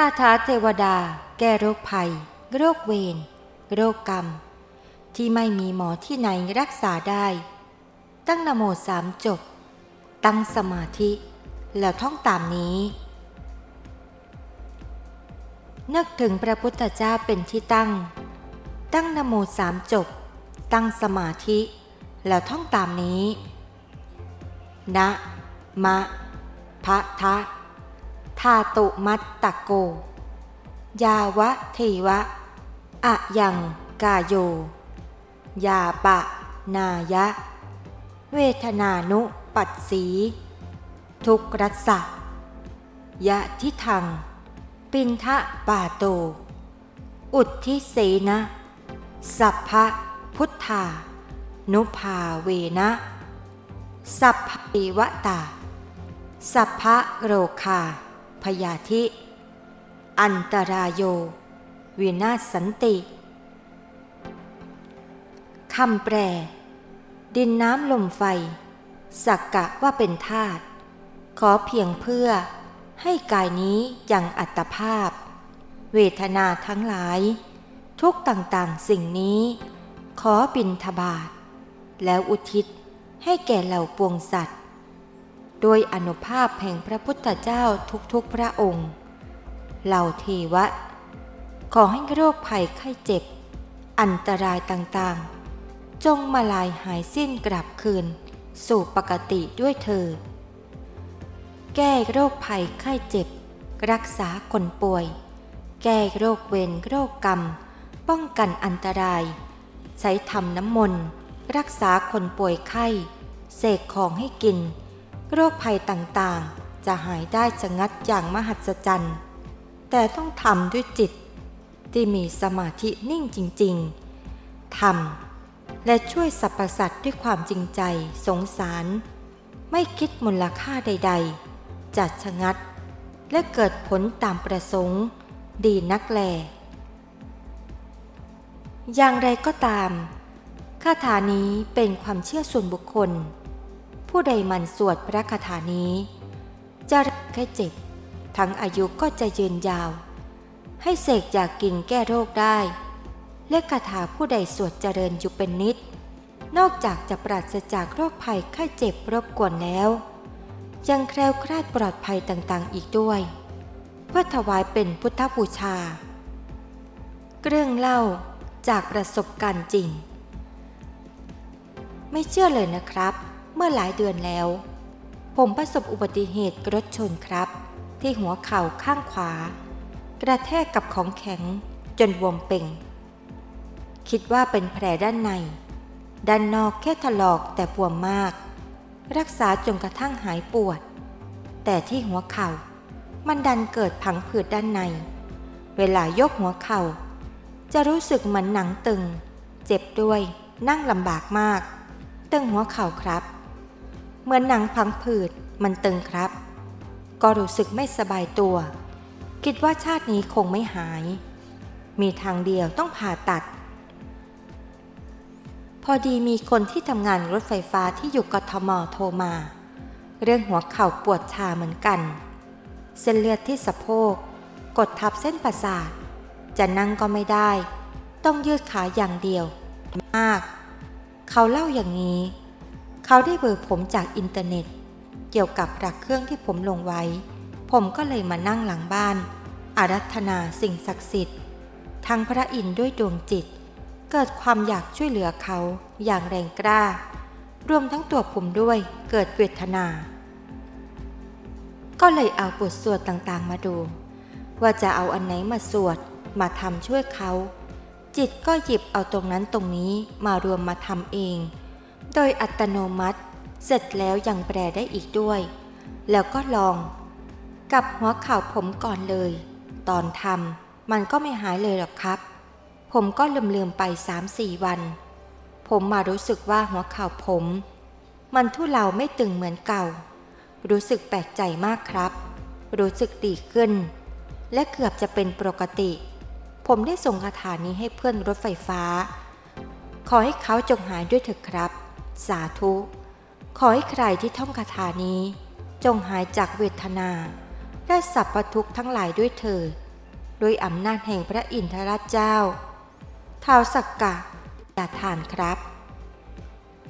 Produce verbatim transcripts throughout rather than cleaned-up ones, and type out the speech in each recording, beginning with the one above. คาถาเทวดาแก้โรคภัยโรคเวรโรคกรรมที่ไม่มีหมอที่ไหนรักษาได้ตั้งนะโมสามจบตั้งสมาธิแล้วท่องตามนี้นึกถึงพระพุทธเจ้าเป็นที่ตั้งตั้งนะโมสามจบตั้งสมาธิแล้วท่องตามนี้นะมะพะทะธาตุมัตตะโกยาวะเทวะอะยังกาโยยาปะนายะเวทนานุปัสสีทุกรัสสะยะทิทังปินทะปาโตอุทธิเสนะสัพพะพุทธานุภาเวนะสัพพิวตาสัพพะโรคาพยาธิอันตรายโยวินาศสันติคำแปลดินน้ำลมไฟสักกะว่าเป็นธาตุขอเพียงเพื่อให้กายนี้ยังอัตภาพเวทนาทั้งหลายทุกต่างๆสิ่งนี้ขอบิณฑบาตแล้วอุทิศให้แก่เหล่าปวงสัตว์โดยอานุภาพแห่งพระพุทธเจ้าทุกๆพระองค์เหล่าเทวะขอให้โรคภัยไข้เจ็บอันตรายต่างๆจงมาลายหายสิ้นกลับคืนสู่ปกติด้วยเถิดแก้โรคภัยไข้เจ็บรักษาคนป่วยแก้โรคเวรโรคกรรมป้องกันอันตรายใช้ทำน้ำมนต์รักษาคนป่วยไข้เสกของให้กินโรคภัยต่างๆจะหายได้จะงัดอย่างมหัศจรรย์แต่ต้องทำด้วยจิตที่มีสมาธินิ่งจริงๆทำและช่วยสรรพสัตว์ด้วยความจริงใจสงสารไม่คิดมูลค่าใดๆจะชะงัดและเกิดผลตามประสงค์ดีนักแลอย่างไรก็ตามคาถานี้เป็นความเชื่อส่วนบุคคลผู้ใดมันสวดพระคาถานี้จะรักแค่เจ็บทั้งอายุก็จะยืนยาวให้เสกจากกิ่งแก้โรคได้และคาถาผู้ใดสวดเจริญอยู่เป็นนิดนอกจากจะปราศจากโรคภัยไข้เจ็บรบกวนแล้วยังแคล้วคลาดปลอดภัยต่างๆอีกด้วยเพื่อถวายเป็นพุทธบูชาเรื่องเล่าจากประสบการณ์จริงไม่เชื่อเลยนะครับเมื่อหลายเดือนแล้วผมประสบอุบัติเหตุรถชนครับที่หัวเข่าข้างขวากระแทกกับของแข็งจนบวมเป่งคิดว่าเป็นแผลด้านในด้านนอกแค่ถลอกแต่บวมมากรักษาจนกระทั่งหายปวดแต่ที่หัวเข่ามันดันเกิดผังผืดด้านในเวลายกหัวเข่าจะรู้สึกเหมือนหนังตึงเจ็บด้วยนั่งลำบากมากตึงหัวเข่าครับเหมือนหนังพังผืดมันตึงครับก็รู้สึกไม่สบายตัวคิดว่าชาตินี้คงไม่หายมีทางเดียวต้องผ่าตัดพอดีมีคนที่ทำงานรถไฟฟ้าที่อยู่กทม.โทรมาเรื่องหัวเข่าปวดชาเหมือนกันเส้นเลือดที่สะโพกกดทับเส้นประสาทจะนั่งก็ไม่ได้ต้องยืดขาอย่างเดียวมากเขาเล่าอย่างนี้เขาได้เบอร์ผมจากอินเทอร์เน็ตเกี่ยวกับพระเครื่องที่ผมลงไว้ผมก็เลยมานั่งหลังบ้านอารัธนาสิ่งศักดิ์สิทธิ์ทั้งพระอินทร์ด้วยดวงจิตเกิดความอยากช่วยเหลือเขาอย่างแรงกล้ารวมทั้งตัวผมด้วยเกิดเวทนาก็เลยเอาบทสวดต่างๆมาดูว่าจะเอาอันไหนมาสวดมาทำช่วยเขาจิตก็หยิบเอาตรงนั้นตรงนี้มารวมมาทำเองโดยอัตโนมัติเสร็จแล้วยังแปลได้อีกด้วยแล้วก็ลองกับหัวเข่าผมก่อนเลยตอนทำมันก็ไม่หายเลยหรอกครับผมก็ลืมๆไป สามสี่ วันผมมารู้สึกว่าหัวเข่าผมมันทุเลาไม่ตึงเหมือนเก่ารู้สึกแปลกใจมากครับรู้สึกดีขึ้นและเกือบจะเป็นปกติผมได้ส่งคาถานี้ให้เพื่อนรถไฟฟ้าขอให้เขาจงหายด้วยเถิดครับสาธุขอให้ใครที่ท่องคาถานี้จงหายจากเวทนาและสรรพทุกข์ทั้งหลายด้วยเถิด ด้วยอำนาจแห่งพระอินทราชเจ้าท้าวสักกะอย่าทานครับ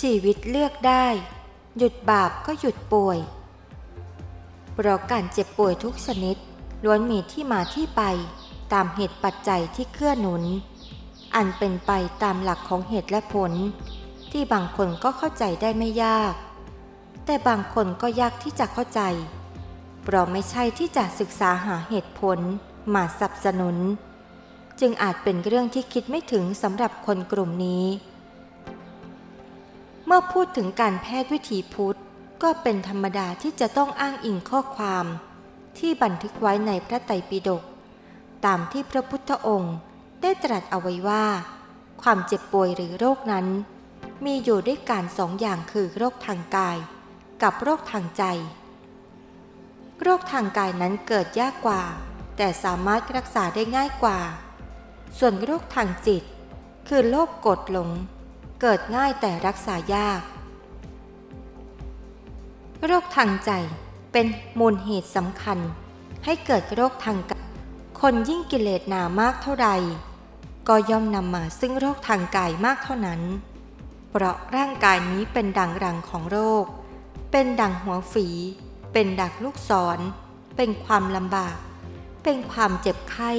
ชีวิตเลือกได้หยุดบาปก็หยุดป่วยเพราะการเจ็บป่วยทุกชนิดล้วนมีที่มาที่ไปตามเหตุปัจจัยที่เกื้อหนุนอันเป็นไปตามหลักของเหตุและผลที่บางคนก็เข้าใจได้ไม่ยากแต่บางคนก็ยากที่จะเข้าใจเพราะไม่ใช่ที่จะศึกษาหาเหตุผลมาสนับสนุนจึงอาจเป็นเรื่องที่คิดไม่ถึงสำหรับคนกลุ่มนี้เมื่อพูดถึงการแพทย์วิถีพุทธก็เป็นธรรมดาที่จะต้องอ้างอิงข้อความที่บันทึกไว้ในพระไตรปิฎกตามที่พระพุทธองค์ได้ตรัสเอาไว้ว่าความเจ็บป่วยหรือโรคนั้นมีอยู่ด้วยกันสองอย่างคือโรคทางกายกับโรคทางใจโรคทางกายนั้นเกิดยากกว่าแต่สามารถรักษาได้ง่ายกว่าส่วนโรคทางจิตคือโลภโกรธหลงเกิดง่ายแต่รักษายากโรคทางใจเป็นมูลเหตุสำคัญให้เกิดโรคทางกายคนยิ่งกิเลสหนามากเท่าใดก็ย่อมนำมาซึ่งโรคทางกายมากเท่านั้นเพราะร่างกายนี้เป็นดังรังของโรคเป็นดังหัวฝีเป็นดักลูกศรเป็นความลำบากเป็นความเจ็บไข้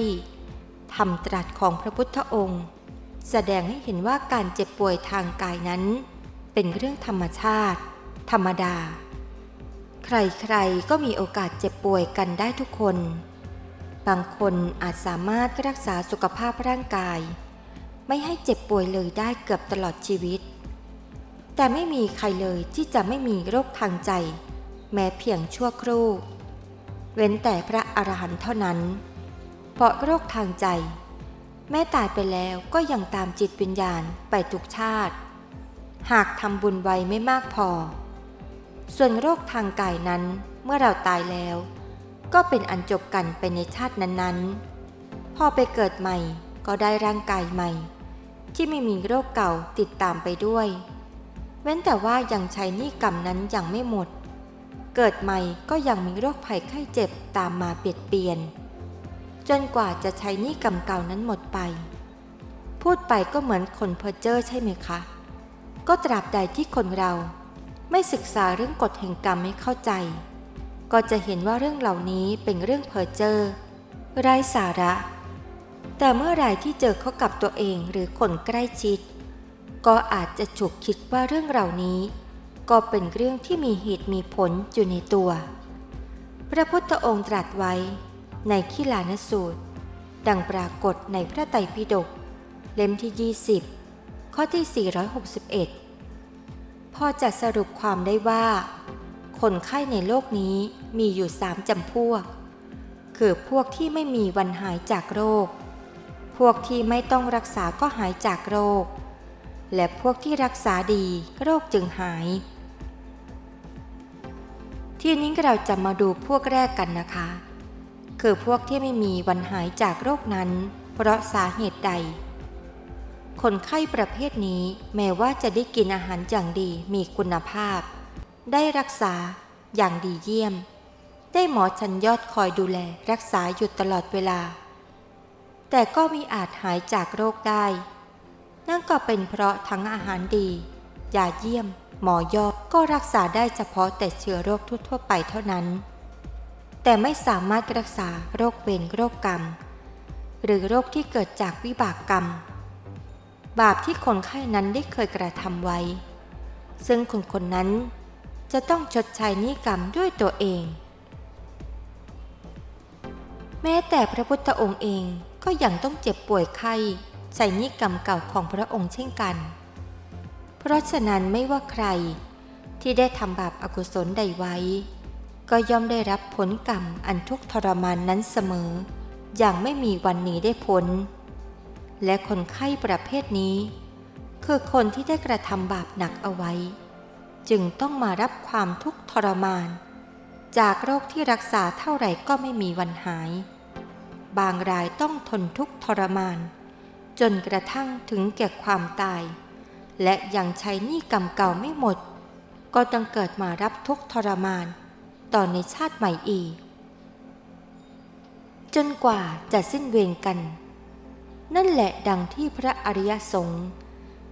ธรรมตรัสของพระพุทธองค์แสดงให้เห็นว่าการเจ็บป่วยทางกายนั้นเป็นเรื่องธรรมชาติธรรมดาใครๆก็มีโอกาสเจ็บป่วยกันได้ทุกคนบางคนอาจสามารถรักษาสุขภาพร่างกายไม่ให้เจ็บป่วยเลยได้เกือบตลอดชีวิตแต่ไม่มีใครเลยที่จะไม่มีโรคทางใจแม้เพียงชั่วครู่เว้นแต่พระอรหันต์เท่านั้นเพราะโรคทางใจแม้ตายไปแล้วก็ยังตามจิตวิญญาณไปทุกชาติหากทำบุญไว้ไม่มากพอส่วนโรคทางกายนั้นเมื่อเราตายแล้วก็เป็นอันจบกันไปในชาตินั้นๆพอไปเกิดใหม่ก็ได้ร่างกายใหม่ที่ไม่มีโรคเก่าติดตามไปด้วยเว้นแต่ว่ายังใช้หนี้กรรมนั้นยังไม่หมดเกิดใหม่ก็ยังมีโรคภัยไข้เจ็บตามมาเปลี่ยนเปลี่ยนจนกว่าจะใช้หนี้กรรมเก่านั้นหมดไปพูดไปก็เหมือนคนเพ้อเจ้อใช่ไหมคะก็ตราบใดที่คนเราไม่ศึกษาเรื่องกฎแห่งกรรมไม่เข้าใจก็จะเห็นว่าเรื่องเหล่านี้เป็นเรื่องเพ้อเจ้อไร้สาระแต่เมื่อไรที่เจอเข้ากับตัวเองหรือคนใกล้ชิดก็อาจจะฉุกคิดว่าเรื่องเหล่านี้ก็เป็นเรื่องที่มีเหตุมีผลอยู่ในตัวพระพุทธองค์ตรัสไว้ในขิลานสูตรดังปรากฏในพระไตรปิฎกเล่มที่ยี่สิบข้อที่สี่ร้อยหกสิบเอ็ดพอจะสรุปความได้ว่าคนไข้ในโลกนี้มีอยู่สามจำพวกคือพวกที่ไม่มีวันหายจากโรคพวกที่ไม่ต้องรักษาก็หายจากโรคและพวกที่รักษาดีโรคจึงหายที่นี้เราจะมาดูพวกแรกกันนะคะคือพวกที่ไม่มีวันหายจากโรคนั้นเพราะสาเหตุใดคนไข้ประเภทนี้แม้ว่าจะได้กินอาหารอย่างดีมีคุณภาพได้รักษาอย่างดีเยี่ยมได้หมอชั้นยอดคอยดูแลรักษาอยู่ตลอดเวลาแต่ก็มิอาจหายจากโรคได้นั่นก็เป็นเพราะทั้งอาหารดียาเยี่ยมหมอยอดก็รักษาได้เฉพาะแต่เชื้อโรคทั่วๆไปเท่านั้นแต่ไม่สามารถรักษาโรคเวรโรคกรรมหรือโรคที่เกิดจากวิบากกรรมบาปที่คนไข้นั้นได้เคยกระทำไว้ซึ่งคนคนนั้นจะต้องชดใช้หนี้กรรมด้วยตัวเองแม้แต่พระพุทธองค์เองก็ยังต้องเจ็บป่วยไข้ใช้หนี้กรรมเก่าของพระองค์เช่นกันเพราะฉะนั้นไม่ว่าใครที่ได้ทำบาปอกุศลใดไว้ก็ย่อมได้รับผลกรรมอันทุกข์ทรมานนั้นเสมออย่างไม่มีวันหนีได้พ้นและคนไข้ประเภทนี้คือคนที่ได้กระทำบาปหนักเอาไว้จึงต้องมารับความทุกข์ทรมานจากโรคที่รักษาเท่าไหร่ก็ไม่มีวันหายบางรายต้องทนทุกข์ทรมานจนกระทั่งถึงแก่ความตายและยังใช้หนี้กรรมเก่าไม่หมดก็ต้องเกิดมารับทุกข์ทรมานต่อในชาติใหม่อีก จนกว่าจะสิ้นเวรกันนั่นแหละดังที่พระอริยสงฆ์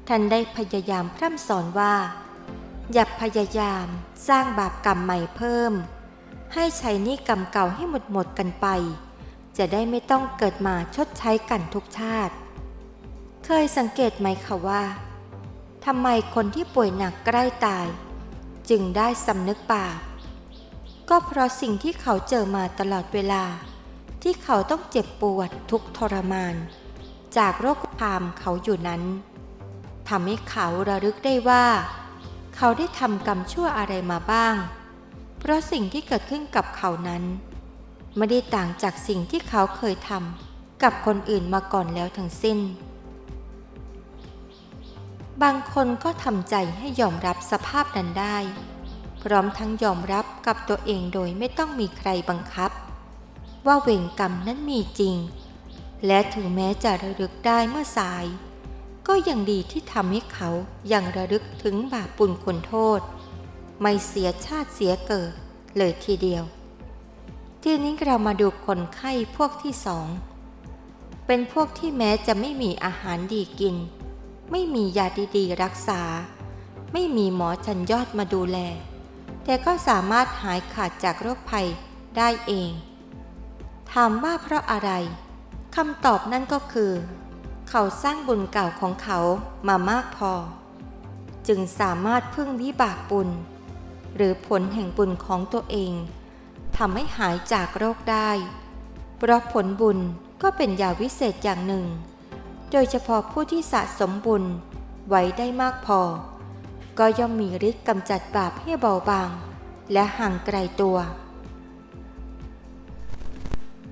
ท่านได้พยายามพร่ำสอนว่าอย่าพยายามสร้างบาปกรรมใหม่เพิ่มให้ใช้หนี้กรรมเก่าให้หมดหมดกันไปจะได้ไม่ต้องเกิดมาชดใช้กันทุกชาติเคยสังเกตไหมคะว่าทำไมคนที่ป่วยหนักใกล้ตายจึงได้สำนึกบาปก็เพราะสิ่งที่เขาเจอมาตลอดเวลาที่เขาต้องเจ็บปวดทุกทรมานจากโรคพามเขาอยู่นั้นทำให้เขาระลึกได้ว่าเขาได้ทำกรรมชั่วอะไรมาบ้างเพราะสิ่งที่เกิดขึ้นกับเขานั้นไม่ได้ต่างจากสิ่งที่เขาเคยทำกับคนอื่นมาก่อนแล้วทั้งสิ้นบางคนก็ทำใจให้ยอมรับสภาพนั้นได้พร้อมทั้งยอมรับกับตัวเองโดยไม่ต้องมีใครบังคับว่าเวรกรรมนั้นมีจริงและถึงแม้จะระลึกได้เมื่อสายก็ยังดีที่ทำให้เขายังระลึกถึงบาปบุญคุณโทษไม่เสียชาติเสียเกิดเลยทีเดียวทีนี้เรามาดูคนไข้พวกที่สองเป็นพวกที่แม้จะไม่มีอาหารดีกินไม่มียาดีๆรักษาไม่มีหมอชั้นยอดมาดูแลแต่ก็สามารถหายขาดจากโรคภัยได้เองถามว่าเพราะอะไรคำตอบนั่นก็คือเขาสร้างบุญเก่าของเขามามากพอจึงสามารถพึ่งวิบากบุญหรือผลแห่งบุญของตัวเองทำให้หายจากโรคได้เพราะผลบุญก็เป็นยาวิเศษอย่างหนึ่งโดยเฉพาะผู้ที่สะสมบุญไว้ได้มากพอก็ย่อมมีฤทธิ์กำจัดบาปให้เบาบางและห่างไกลตัว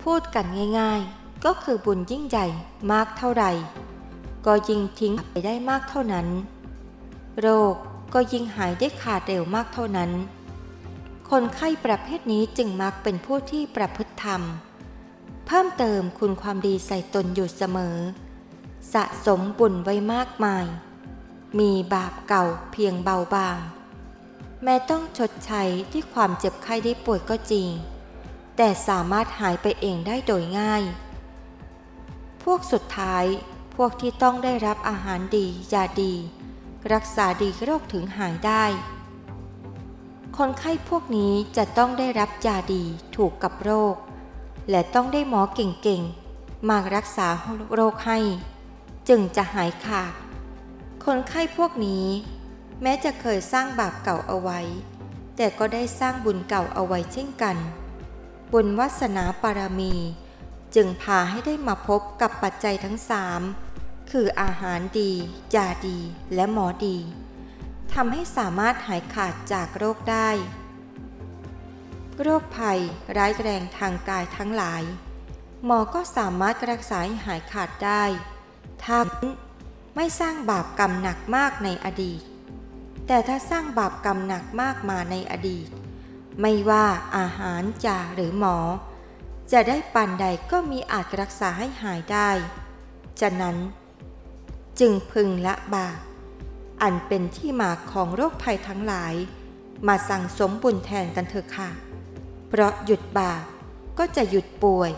พูดกันง่ายๆก็คือบุญยิ่งใหญ่มากเท่าไหร่ก็ยิ่งทิ้งไปได้มากเท่านั้นโรคก็ยิ่งหายได้ขาดเร็วมากเท่านั้นคนไข้ประเภทนี้จึงมักเป็นผู้ที่ประพฤติธรรมเพิ่มเติมคุณความดีใส่ตนอยู่เสมอสะสมบุญไว้มากมายมีบาปเก่าเพียงเบาบางแม้ต้องชดใช้ที่ความเจ็บไข้ได้ป่วยก็จริงแต่สามารถหายไปเองได้โดยง่ายพวกสุดท้ายพวกที่ต้องได้รับอาหารดียาดีรักษาดีโรคถึงหายได้คนไข้พวกนี้จะต้องได้รับยาดีถูกกับโรคและต้องได้หมอเก่งๆมารักษาโรคให้จึงจะหายขาดคนไข้พวกนี้แม้จะเคยสร้างบาปเก่าเอาไว้แต่ก็ได้สร้างบุญเก่าเอาไว้เช่นกันบุญวาสนาปารมีจึงพาให้ได้มาพบกับปัจจัยทั้งสามคืออาหารดียาดีและหมอดีทำให้สามารถหายขาดจากโรคได้โรคภัยร้ายแรงทางกายทั้งหลายหมอก็สามารถรักษาให้หายขาดได้ถ้าไม่สร้างบาปกรรมหนักมากในอดีตแต่ถ้าสร้างบาปกรรมหนักมากมาในอดีตไม่ว่าอาหารยาหรือหมอจะได้ปานใดก็มีอาจรักษาให้หายได้ฉะนั้นจึงพึงละบาปอันเป็นที่มาของโรคภัยทั้งหลายมาสั่งสมบุญแทนกันเถอะค่ะเพราะหยุดบาปก็จะหยุดป่วย